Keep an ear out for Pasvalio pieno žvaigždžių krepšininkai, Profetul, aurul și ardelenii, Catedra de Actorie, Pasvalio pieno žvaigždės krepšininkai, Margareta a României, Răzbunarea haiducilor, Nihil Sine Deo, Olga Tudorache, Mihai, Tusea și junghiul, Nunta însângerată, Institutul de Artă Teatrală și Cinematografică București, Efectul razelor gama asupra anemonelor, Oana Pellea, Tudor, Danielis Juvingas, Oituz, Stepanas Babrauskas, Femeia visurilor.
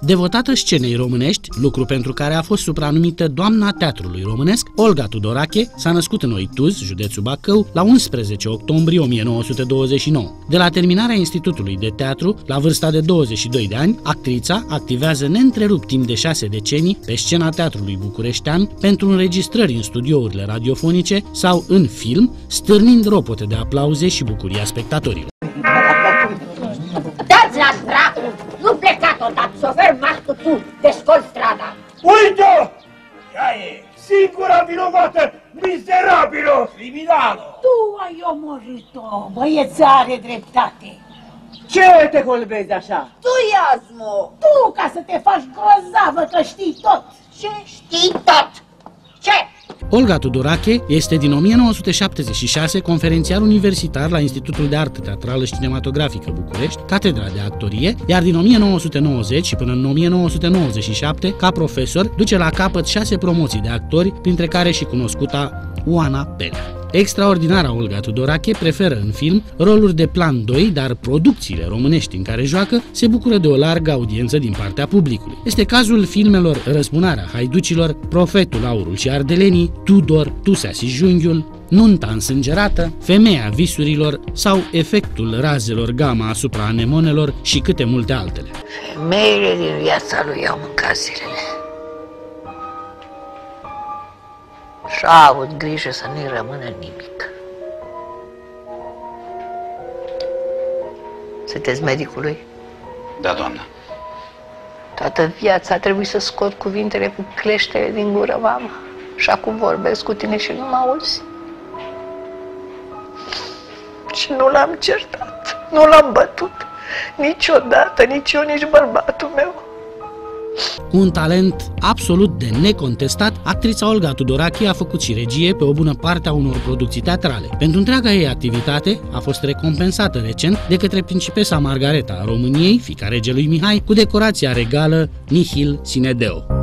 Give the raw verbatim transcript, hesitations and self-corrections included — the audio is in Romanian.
Devotată scenei românești, lucru pentru care a fost supranumită Doamna Teatrului Românesc, Olga Tudorache s-a născut în Oituz, județul Bacău, la unsprezece octombrie o mie nouă sute douăzeci și nouă. De la terminarea Institutului de Teatru, la vârsta de douăzeci și doi de ani, actrița activează neîntrerupt timp de șase decenii pe scena Teatrului Bucureștean pentru înregistrări în studiourile radiofonice sau în film, stârnind ropote de aplauze și bucuria spectatorilor. Dați la dracu! Nu plecați odată, șofer mascu, tu descol strada! Uite-o! Ea e singura vinovată, mizerabilă, criminală! Tu ai omorât-o, băieța are dreptate! Ce te colbezi așa? Tu, Iasmo! Tu, ca să te faci grozavă, că știi tot! Ce știi tot? Ce? Olga Tudorache este din o mie nouă sute șaptezeci și șase conferențiar universitar la Institutul de Artă Teatrală și Cinematografică București, Catedra de Actorie, iar din o mie nouă sute nouăzeci și până în o mie nouă sute nouăzeci și șapte, ca profesor, duce la capăt șase promoții de actori, printre care și cunoscuta Oana Pellea. Extraordinara Olga Tudorache preferă în film roluri de plan doi, dar producțiile românești în care joacă se bucură de o largă audiență din partea publicului. Este cazul filmelor Răzbunarea haiducilor, Profetul, Aurul și ardelenii, Tudor, Tusea și junghiul, Nunta însângerată, Femeia visurilor sau Efectul razelor gama asupra anemonelor și câte multe altele. Femeile din viața lui au mâncat zilele. Și-a avut grijă să nu-i rămână nimic. Sunteți medicul lui? Da, doamnă. Toată viața a trebuit să scot cuvintele cu cleștele din gură, mama. Și acum vorbesc cu tine și nu mă auzi. Și nu l-am certat, nu l-am bătut. Niciodată, nici eu, nici bărbatul meu. Cu un talent absolut de necontestat, actrița Olga Tudorache a făcut și regie pe o bună parte a unor producții teatrale. Pentru întreaga ei activitate a fost recompensată recent de către principesa Margareta a României, fiica regelui Mihai, cu decorația regală Nihil Sine Deo.